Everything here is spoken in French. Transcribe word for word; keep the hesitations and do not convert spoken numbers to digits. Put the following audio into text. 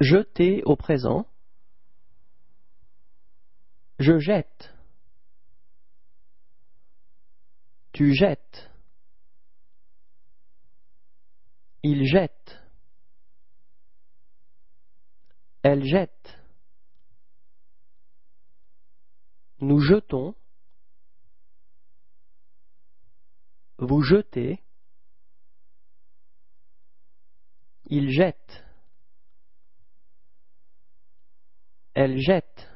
Jeter au présent. Je jette. Tu jettes. Il jette. Elle jette. Nous jetons. Vous jetez. Il jette. Elle jette.